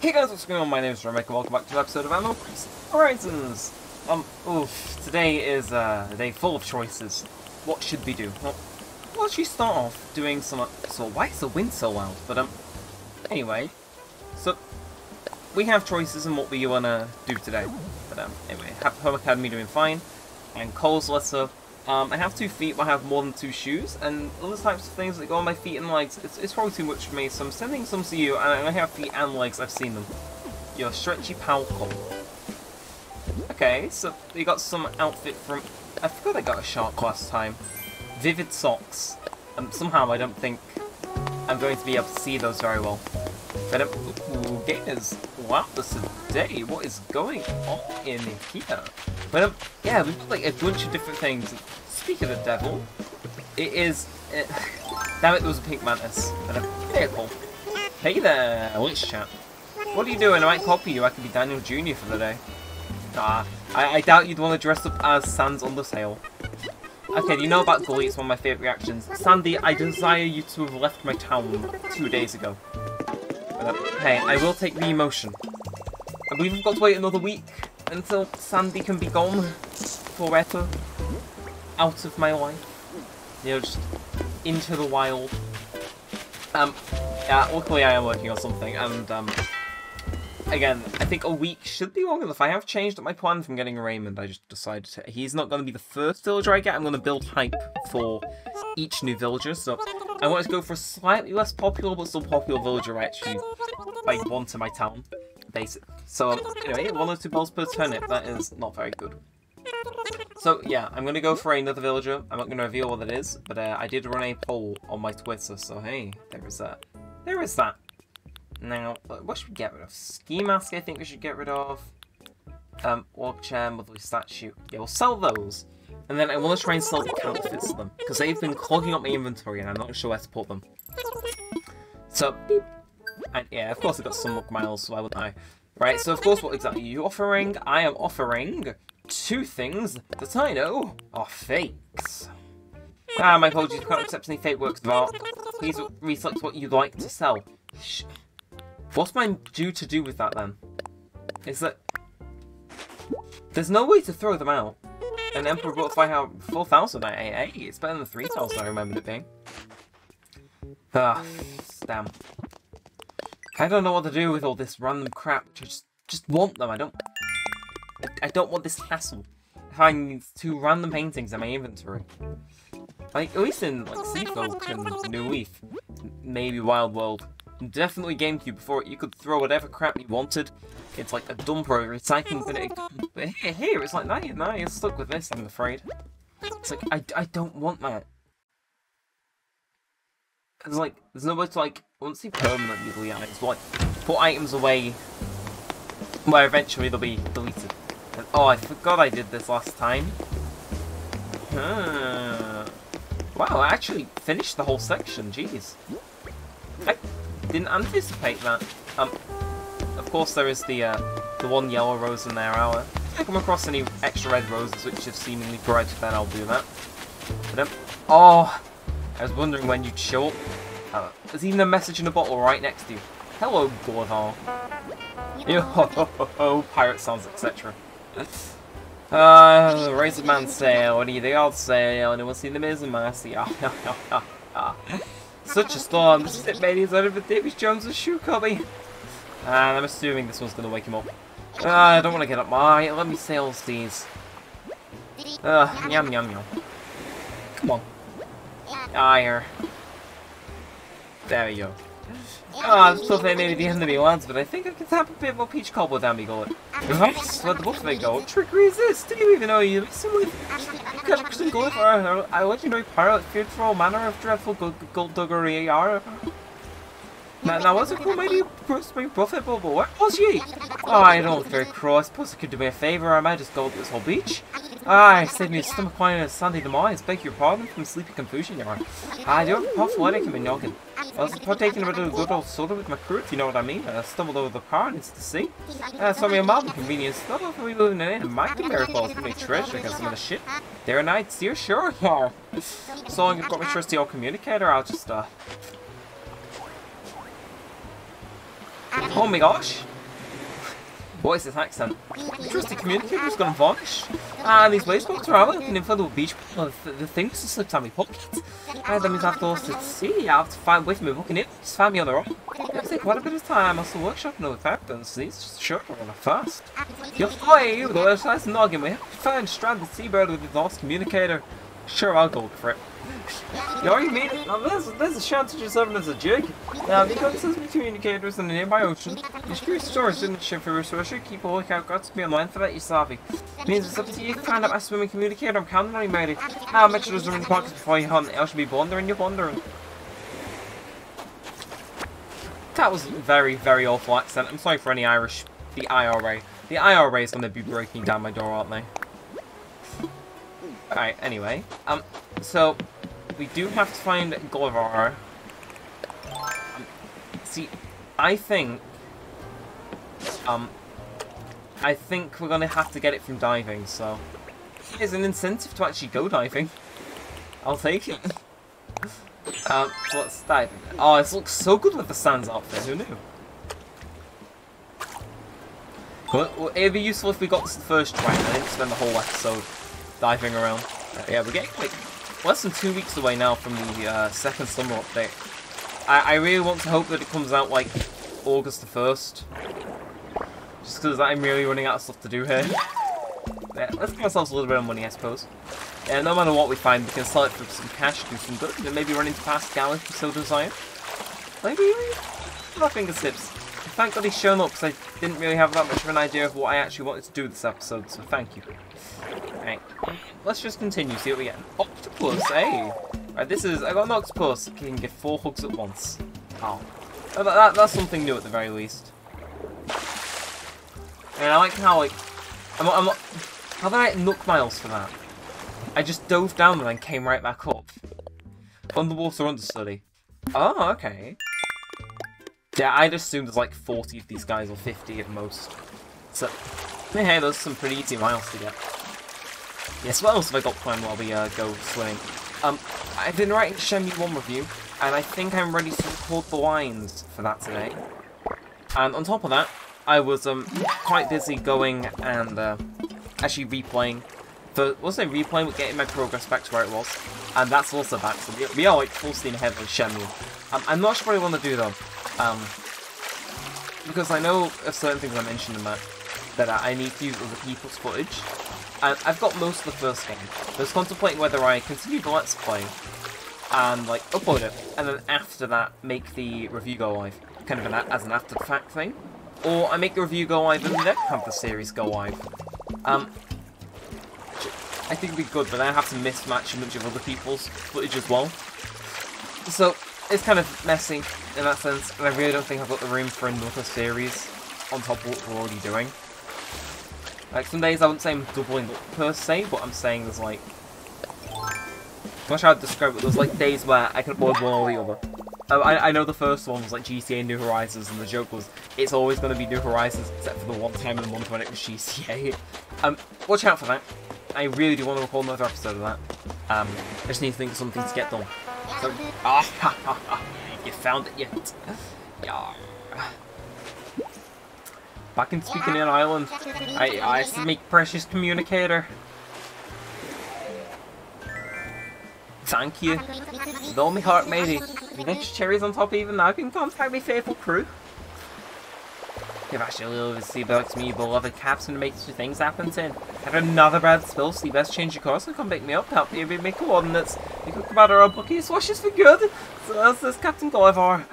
Hey guys, what's going on? My name is Neremik and welcome back to an episode of Animal Crisis Horizons! Today is a day full of choices. What should we do? Well, we'll actually start off doing some... So why is the wind so loud? But anyway, so we have choices in what we want to do today. But anyway, Happy Home Academy doing fine, and Cole's lesser. I have 2 feet, but I have more than 2 shoes, and other types of things that go on my feet and legs. It's probably too much for me, so I'm sending some to you, and I have feet and legs, I've seen them. Your stretchy pal Cole. Okay, so we got some outfit from... I forgot I got a shark last time. Vivid socks. Somehow I don't think I'm going to be able to see those very well. But ooh, gamers, wow, this is a day. What is going on in here? But yeah, we've got like a bunch of different things. Speaking of the devil, it is... Damn it, there was a pink mantis. But hey, Paul. Hey there, lunch chat. What are you doing? I might copy you. I could be Daniel Jr. for the day. Ah, I doubt you'd want to dress up as Sans Undertale. Okay, do you know about Gully? It's one of my favourite reactions. Sandy, I desire you to have left my town 2 days ago. But hey, I will take the emotion. I believe we've got to wait another week until Sandy can be gone forever. Out of my life. You know, just into the wild. Yeah, luckily I am working on something, and again, I think a week should be long enough. I have changed up my plan from getting Raymond. I just decided he's not going to be the first villager I get. I'm going to build hype for each new villager. So I want to go for a slightly less popular but still popular villager I actually want in my town. Basic. So anyway, 1 or 2 balls per turnip. That is not very good. So yeah, I'm going to go for another villager. I'm not going to reveal what it is, but I did run a poll on my Twitter. So hey, there is that. There is that. Now, what should we get rid of? Ski mask, I think we should get rid of. Log chair, motherly statue. Yeah, we'll sell those. And then I want to try and sell the counterfeits to them, because they've been clogging up my inventory and I'm not sure where to put them. So, beep. And yeah, of course I've got some luck miles, so why wouldn't I? Right, so of course, what exactly are you offering? I am offering 2 things that I know are fakes. Ah, my apologies, we can't accept any fake works of art. Please reselect what you'd like to sell. Shh. What's mine due to do with that then? Is that there's no way to throw them out. An emperor brought by how 4,000 AA. It's better than 3,000 I remembered it being. Ah, damn. I don't know what to do with all this random crap. I just want them. I don't want this hassle. Having 2 random paintings in my inventory. Like at least in like City Folk and New Leaf, maybe Wild World. Definitely GameCube before it, you could throw whatever crap you wanted. It's like a dump or a recycling bin. But here, it's like, nah, you're stuck with this, I'm afraid. It's like, I don't want that. It's like, there's no way to like, I wouldn't say permanently delete items, but like, put items away where eventually they'll be deleted. And, oh, I forgot I did this last time. Huh. Wow, I actually finished the whole section, jeez. Didn't anticipate that. Of course there is the 1 yellow rose in their hour. If I come across any extra red roses which have seemingly bred, then I'll do that. But oh, I was wondering when you'd show up. There's even a message in a bottle right next to you. Hello, Gulliver. Yo ho ho ho ho, pirate sounds, etc. Razor man sail, and the old sail, and we'll see the mizzen massy. Such a storm. This is it, mateys. Out of the Davis Jones' shoe copy. And I'm assuming this one's going to wake him up. I don't want to get up. Alright, let me sail these. Yum, yum, yum. Come on. Ayer. There we go. I'm still thinking maybe the enemy lands, but I think I can tap a bit more peach cobbler down me, Gullet. Reverse, let the buff thing go. Trick resist! Did you even know you're messing with? You can't actually go for a legendary pirate feared for all manner of dreadful gold-duggery. Now, was it cool? Maybe spring buffet bubble. Where was ye? Oh, I don't look very cross. Suppose you could do me a favour. I might just go up this whole beach. I saved me a stomach wine and a sandy demise. Beg your pardon from sleepy confusion, you are. I do have a puff headache in my noggin. I was partaking of a good old soda with my crew, if you know what I mean. I stumbled over the power and it's the sea. Saw me a marvel convenience. Not often we live in an inn and might be miracles. But me treasure because I'm in a ship. There and I, dear, sure you are. So long I've got my trusty old communicator, I'll just, Oh my gosh! What is this accent? The trusty communicator is going to vanish. And these blazebox are out in the inflatable beach. Well, the thing just slipped out of my pocket. And that means I have to lost to see. I have to find a way for me walking in. Just find me on the rock. It'll take quite a bit of time. I still workshop another factors. These just sure are going fast. You're flying over the other side's noggin. We have to find stranded seabird with the lost communicator. Sure, I'll go for it. You know what you mean? Now, there's a chance you're serving as a jig. Now, if you got sesame communicators in the nearby ocean, you should use storage in the ship for resource. Keep a lookout, got to be online for that, you savvy. It means it's up to you to find out my swimming communicator. I'm counting on you, matey. Now, make sure those are in the pockets before you hunt, else you'll be blundering, you're blundering. That was a very, very awful accent. I'm sorry for any Irish. The IRA. The IRA is going to be breaking down my door, aren't they? Alright, anyway. So, we do have to find Gulliver. See, I think we're gonna have to get it from diving, so... Here's an incentive to actually go diving. I'll take it. So let's dive. Oh, this looks so good with the Sans outfit, who knew? Well, it'd be useful if we got to the first try, and I didn't spend the whole episode diving around. Yeah, we're getting like less than 2 weeks away now from the second summer update. I really want to hope that it comes out like August the 1st. Just because I'm really running out of stuff to do here. Yeah, let's give ourselves a little bit of money, I suppose. Yeah, no matter what we find, we can sell it for some cash, do some good, and maybe run into past Gallagher if so desire. Maybe my fingertips. Thank God he's shown up because I didn't really have that much of an idea of what I actually wanted to do this episode, so thank you. Right, let's just continue, see what we get. Octopus, hey! Right, this is, I got an octopus, you can get 4 hooks at once. Oh. That's something new at the very least. And I like how, like, I'm not, how did I get Nook Miles for that? I just dove down and then came right back up. Underwater understudy. Oh, okay. Yeah, I'd assume there's like 40 of these guys, or 50 at most. So, hey, those are some pretty easy miles to get. Yes, what else have I got planned while we go swimming? I've been writing Shenmue 1 review, and I think I'm ready to record the lines for that today. And on top of that, I was quite busy going and actually replaying. Wasn't replaying, but getting my progress back to where it was. And that's also back, so we are like full steam ahead with Shenmue. I'm not sure what I want to do though. Because I know of certain things I mentioned in that, I need to use other people's footage. And I've got most of the first game. I was contemplating whether I continue the Let's Play and, like, upload it, and then after that make the review go live, kind of as an after-the-fact thing. Or I make the review go live and then have the series go live. I think it would be good, but then I have to mismatch a bunch of other people's footage as well. So... it's kind of messy in that sense, and I really don't think I've got the room for another series on top of what we're already doing. Like, some days I wouldn't say I'm doubling up per se, but I'm saying there's like... I'm not sure how to describe it, there's like days where I can upload one or the other. I know the first one was like GTA New Horizons, and the joke was, it's always going to be New Horizons, except for the one time in the month when it was GTA. Watch out for that. I really do want to record another episode of that. I just need to think of something to get done. So, you found it yet? Yeah. Back in speaking in Ireland, I used to make precious communicator. Thank you. Though me heart, matey. If you get cherries on top even now, you can contact me faithful crew. Give Ash a little bit of sea to me, beloved captain, to make two things happen to him. Have another bad spill, sea best change your course and come pick me up, help me with my coordinates. You cook about our own bucket, washes for good. So that's this Captain Gulliver.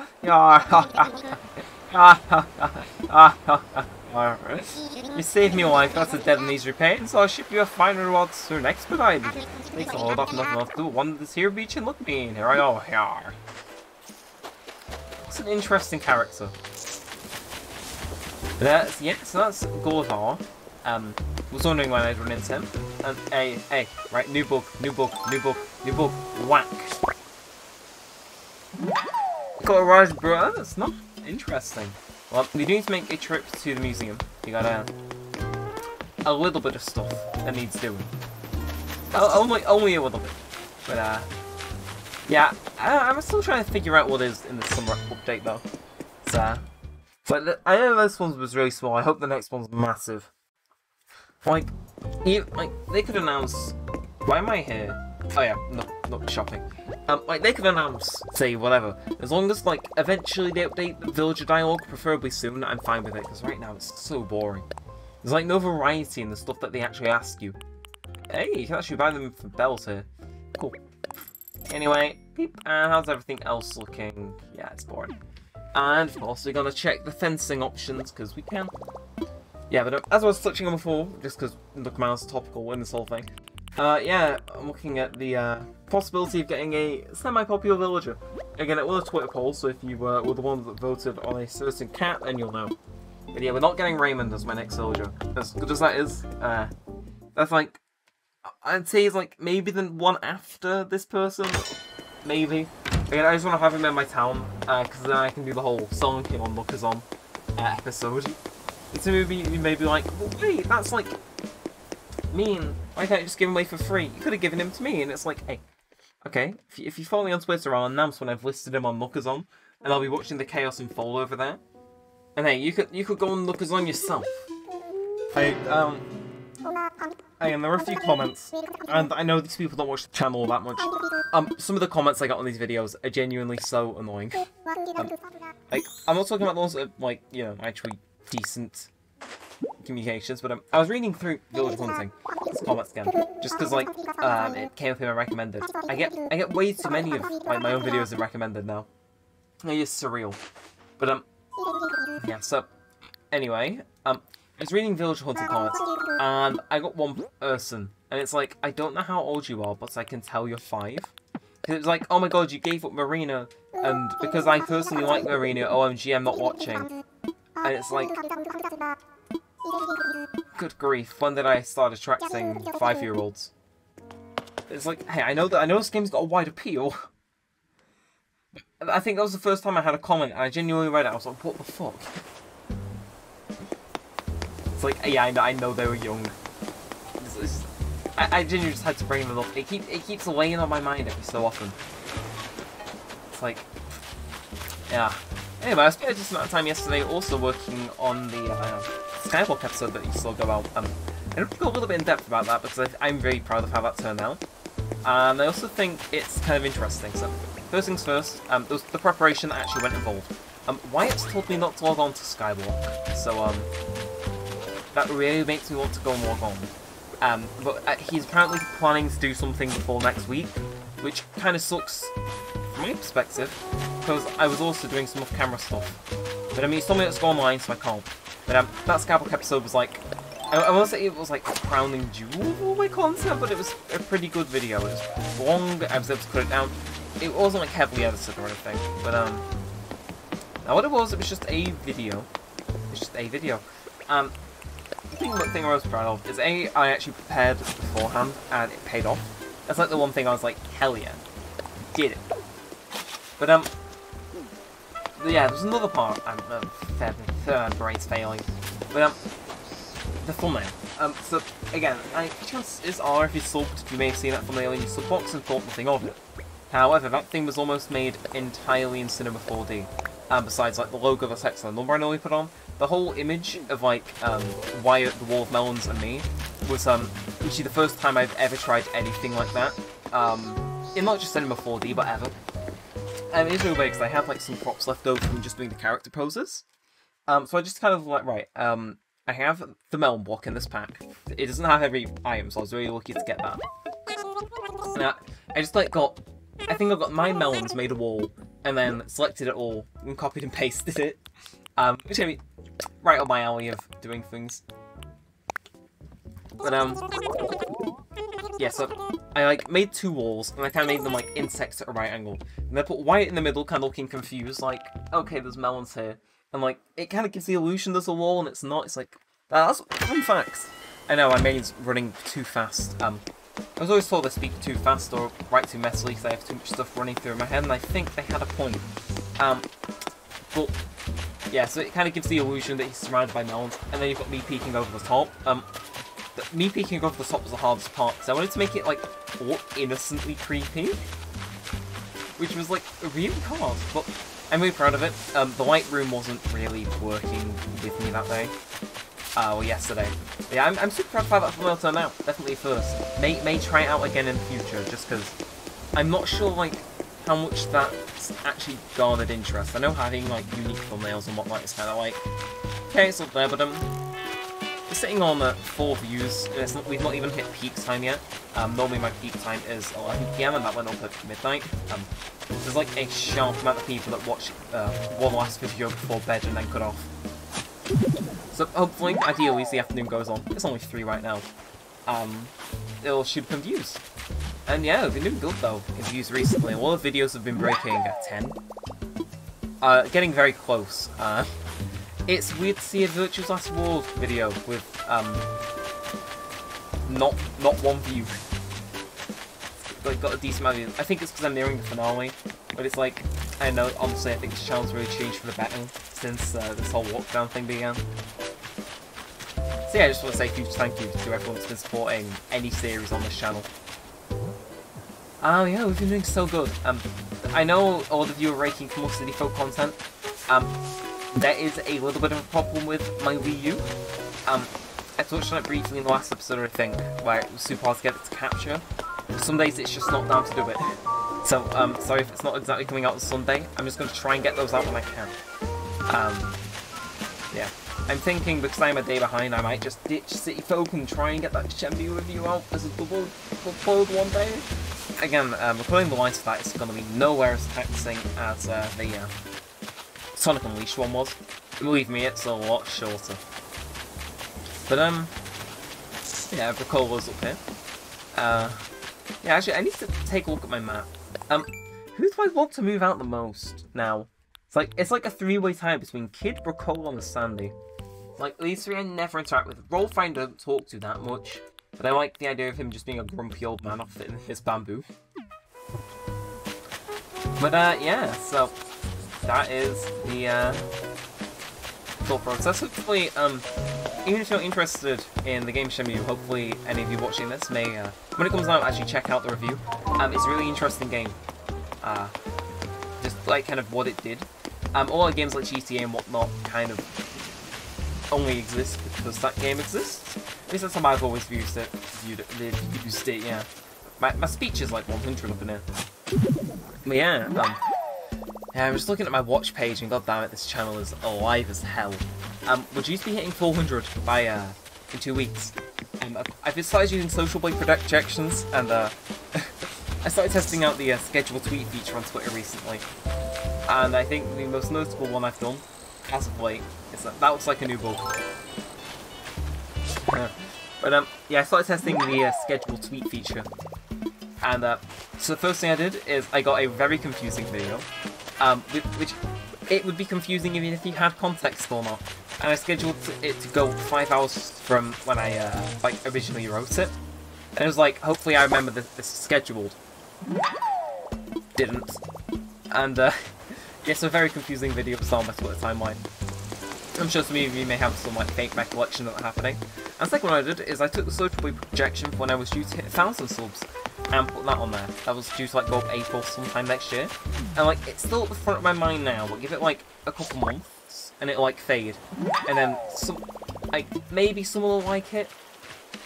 You saved me a life, that's a dead and easy repay, and so I'll ship you a fine reward soon, expedited. Takes a hold off, nothing else to do. Wander this here beach and look mean. Here I go, here. It's an interesting character. That's, yeah, so that's Gulliver. Was wondering when I'd run into him. And hey, right, new book, whack. Got a rise, bro, that's not interesting. Well, we do need to make a trip to the museum. You got a little bit of stuff that needs doing. Only a little bit. But, yeah, I'm still trying to figure out what is in the summer update, though. So, But I know this one was really small. I hope the next one's massive. Like they could announce. Why am I here? Oh yeah, not shopping. Like they could announce, say whatever. As long as like eventually they update the villager dialogue, preferably soon, I'm fine with it. Because right now it's so boring. There's like no variety in the stuff that they actually ask you. Hey, you can actually buy them for bells here. Cool. Anyway, peep. And how's everything else looking? Yeah, it's boring. And of course we're gonna check the fencing options because we can. Yeah, but as I was touching on before, just because look, mouse topical in this whole thing. Yeah, I'm looking at the possibility of getting a semi-popular villager. Again, it was a Twitter poll, so if you were the ones that voted on a certain cat, then you'll know. But yeah, we're not getting Raymond as my next villager. As good as that is, that's like, I'd say he's like maybe the one after this person, maybe. Again, I just want to have him in my town, because then I can do the whole Sonic on Nookazon episode. It's a movie you may be like, well, wait, that's like mean. Why can't you just give him away for free? You could have given him to me, and it's like, hey, okay, if you follow me on Twitter, I'll announce when I've listed him on Nookazon, and I'll be watching the chaos unfold over there. And hey, you could go on Nookazon yourself. Hey, and there are a few comments, and I know these people don't watch the channel all that much. Some of the comments I got on these videos are genuinely so annoying. Like, I'm not talking about those that are, like, you know, actually decent communications, but I was reading through Village Hunter comments again, just because like it came up in my recommended. I get way too many of like my own videos in recommended now. It's surreal, but yeah. So anyway, I was reading Village Hunter comments, and I got one person, and it's like, I don't know how old you are, but I can tell you're 5. It was like, oh my god, you gave up Marina, and because I personally like Marina, OMG, I'm not watching. And it's like, good grief, when did I start attracting 5-year-olds? It's like, hey, I know this game's got a wide appeal. I think that was the first time I had a comment, and I genuinely read it, I was like, what the fuck? It's like, yeah, I know they were young. I genuinely just had to bring them up. It keeps laying on my mind every so often. It's like, yeah. Anyway, I spent just amount of time yesterday also working on the Skywalk episode that you saw go out. I don't go a little bit in depth about that because I'm very proud of how that turned out. And I also think it's kind of interesting. So, first things first, there was the preparation that actually went involved. Wyatt's told me not to log on to Skywalk, so that really makes me want to go and log on. But he's apparently planning to do something before next week, which kind of sucks from my perspective. Because I was also doing some off-camera stuff. But I mean, it's something that's gone online, so I can't. But that Skywalk episode was like, I want to say it was like a crowning jewel of my content, but it was a pretty good video. It was long, I was able to cut it down. It wasn't like heavily edited or anything, but now what it was just a video. It's just a video. The thing I was proud of is I actually prepared beforehand, and it paid off. That's like the one thing I was like, hell yeah, did it. But yeah, there's another part. Third brain's failing. But the thumbnail. So again, chances are if you subbed, you may have seen that thumbnail in your sub box and thought nothing of it. However, that thing was almost made entirely in Cinema 4D. Besides like the logo, the text, and the number I normally put on, the whole image of like Wyatt, the Wall of Melons, and me was actually the first time I've ever tried anything like that. In not just Cinema 4D, but ever. It's really weird because I have like some props left over from just doing the character poses. So I just kind of like, right, I have the melon block in this pack. It doesn't have every item, so I was really lucky to get that. Now, I just like got, I think I got 9 melons, made a wall, and then selected it all and copied and pasted it. Which I mean, right on my alley of doing things. But yeah, so I like made 2 walls, and I kind of made them like insects at a right angle. And I put Wyatt in the middle, kind of looking confused, like, okay, there's melons here. And like, it kind of gives the illusion there's a wall, and it's not. It's like, that's fun facts. I know, my main's running too fast. I was always told I speak too fast or write too messily because I have too much stuff running through my head, and I think they had a point. But yeah, so it kind of gives the illusion that he's surrounded by melons, and then you've got me peeking over the top. Me peeking off the top was the hardest part, because I wanted to make it, like, look innocently creepy. Which was, like, really hard, but I'm really proud of it. The light room wasn't really working with me that day. Well, yesterday. Yeah, I'm super proud of how that thumbnail turned out. Definitely first. May try it out again in the future, just because I'm not sure, like, how much that's actually garnered interest. I know having, like, unique thumbnails and whatnot is kind of like, okay, it's up there, but it's sitting on 4 views, and it's not, we've not even hit peak time yet. Normally my peak time is 11 PM, and that went up at midnight. There's like a sharp amount of people that watch one last video before bed and then cut off. So hopefully, ideally, as the afternoon goes on, it's only 3 right now, it'll shoot some views. And yeah, they've been doing good though in views recently. A lot of videos have been breaking at 10. Getting very close. It's weird to see a Virtue's Last World video with not one view. Like, got a decent amount of views. I think it's because I'm nearing the finale, but it's like, I don't know, honestly I think the channel's really changed for the better since this whole lockdown thing began. So yeah, I just want to say a huge thank you to everyone that's been supporting any series on this channel. Oh yeah, we've been doing so good. I know all of you are raking for more City Folk content. There is a little bit of a problem with my Wii U. I touched on it briefly in the last episode, I think, where it was super hard to get it to capture. Some days it's just not down to do it. So, sorry if it's not exactly coming out on Sunday. I'm just going to try and get those out when I can. Yeah. I'm thinking, because I'm a day behind, I might just ditch City Folk and try and get that Shenmue review out as a double upload one day. Again, recording the lines for that is going to be nowhere as taxing as the Sonic Unleashed one was. Believe me, it's a lot shorter. But, yeah, Bracola's up here. Yeah, actually, I need to take a look at my map. Who do I want to move out the most now? It's like a three-way tie between Kid, Bracola, and Sandy. Like, these three I never interact with. Rolf I don't talk to that much, but I like the idea of him just being a grumpy old man off in his bamboo. But, yeah, so that is the thought process. Hopefully, even if you're not interested in the game Shenmue, hopefully any of you watching this may, when it comes out, actually check out the review. It's a really interesting game. Just, like, kind of what it did. A lot of games like GTA and whatnot kind of only exist because that game exists. At least that's how I've always viewed it, yeah. My speech is like 100 up in here. But yeah, yeah, I'm just looking at my watch page and goddammit, this channel is alive as hell. We're due to be hitting 400 by, in 2 weeks. I've just started using Social Blade projections and I started testing out the schedule tweet feature on Twitter recently. And I think the most noticeable one I've done, as of late, is that looks like a new bug. But yeah, I started testing the schedule tweet feature. And so the first thing I did is I got a very confusing video, which it would be confusing even if you had context or not. And I scheduled it to go 5 hours from when I like originally wrote it. And it was like, hopefully I remember this scheduled. Didn't. And yeah, so a very confusing video was on my Twitter timeline. I'm sure some of you may have some like fake recollection of that happening. And the second one I did is I took the Social Blade projection for when I was due to hit 1,000 subs and put that on there. That was due to like go up April sometime next year. And like it's still at the front of my mind now, but give it like a couple months and it'll like fade. And then some, like maybe someone will like it.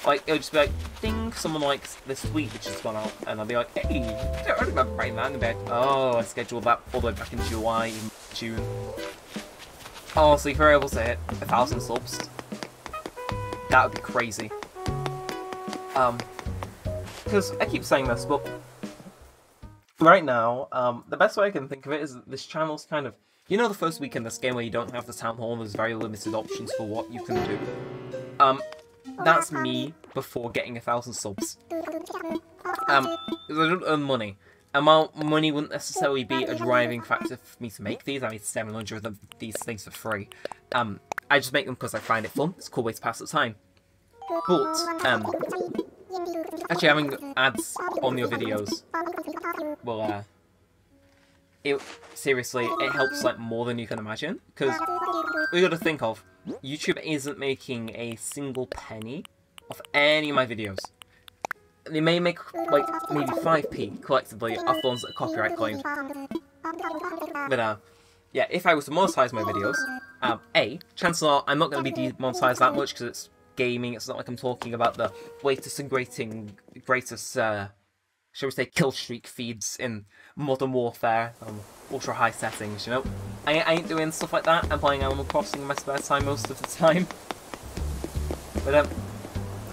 Like it'll just be like, ding, someone likes this tweet which has gone out, and I'll be like, hey, I don't remember writing that in bed. Oh, I scheduled that all the way back in July, in June. Oh, so if we're able to hit 1,000 subs, that would be crazy. Because I keep saying this, but right now, the best way I can think of it is that this channel's kind of, you know, the first week in this game where you don't have the town hall and there's very limited options for what you can do. That's me before getting 1,000 subs. Because I don't earn money. And while money wouldn't necessarily be a driving factor for me to make these, I made 700 of these things for free. I just make them because I find it fun. It's a cool way to pass the time. But, actually having ads on your videos will, seriously, it helps like more than you can imagine. Because we gotta think of, YouTube isn't making a single penny off any of my videos. They may make, like, maybe 5p collectively off the ones that are copyright claimed. But, yeah, if I was to monetize my videos, A, chances are I'm not going to be demonetized that much because it's gaming. It's not like I'm talking about the latest and greatest, shall we say, kill streak feeds in Modern Warfare, ultra high settings, you know? I ain't doing stuff like that. I'm playing Animal Crossing in my spare time most of the time. But,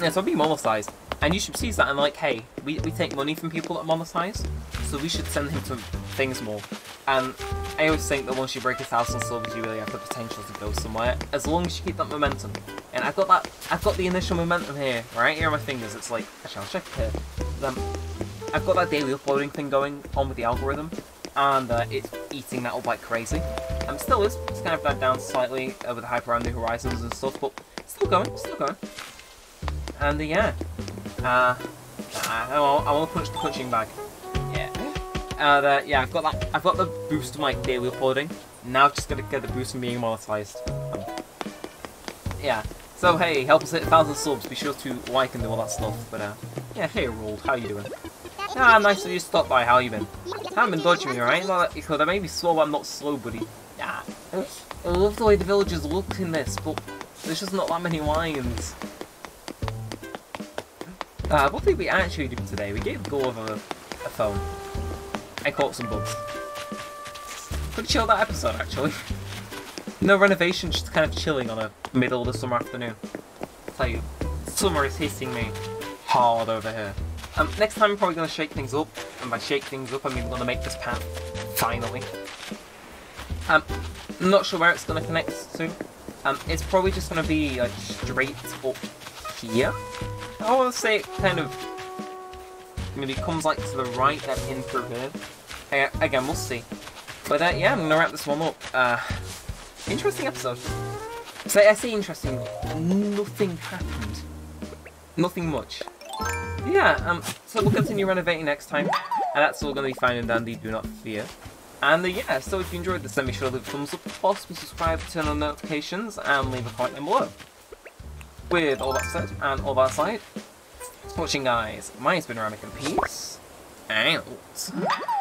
yeah, so I'll be monetized. And YouTube sees that and like, hey, we take money from people that monetize, so we should send them to things more. And I always think that once you break 1,000 subs, you really have the potential to go somewhere, as long as you keep that momentum. And I've got the initial momentum here, right here on my fingers. It's like, actually, I'll check it here. I've got that daily uploading thing going on with the algorithm, and it's eating that up like crazy. Still is, it's kind of died down slightly with the hype around New Horizons and stuff, but still going. And yeah. I want to punch the punching bag. Yeah. And yeah, I've got the boost of my daily uploading. Now I've just got to get the boost from being monetized. Yeah. So hey, help us hit 1,000 subs. Be sure to like and do all that stuff. But yeah, hey Roald, how you doing? Ah, nice of you to stop by. How you been? Haven't been dodging me, right? Not that you could. I may be slow, but I'm not slow, buddy. Ah, I love the way the villagers look in this, but there's just not that many lions. What did we actually do today? We gave Gulliver a phone. I caught some bugs. Pretty chill that episode, actually. No renovation, just kind of chilling on a middle of the summer afternoon. I'll tell you, summer is hitting me hard over here. Next time I'm probably going to shake things up. And by shake things up, I mean I'm going to make this path. Finally. I'm not sure where it's going to connect soon. It's probably just going to be like straight up here. I want to say it kind of maybe comes like to the right and in through here. Again, we'll see. But yeah, I'm going to wrap this one up. Interesting episode. So I say interesting, nothing happened. Nothing much. Yeah, so we'll continue renovating next time. And that's all going to be fine and dandy, do not fear. And yeah, so if you enjoyed this, then be sure to leave a thumbs up, possibly subscribe, turn on notifications, and leave a comment down below. With all that said and all that aside, thanks for watching, guys. My name's been Neremik, and peace out.